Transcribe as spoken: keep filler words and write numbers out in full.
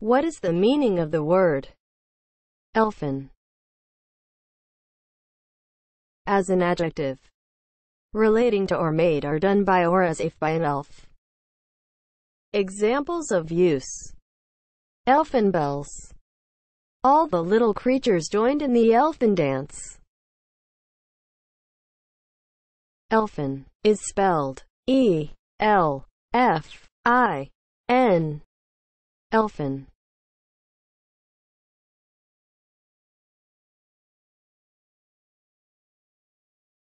What is the meaning of the word elfin as an adjective? Relating to or made or done by or as if by an elf. Examples of use: elfin bells. All the little creatures joined in the elfin dance. Elfin is spelled E L F I N. Elfin.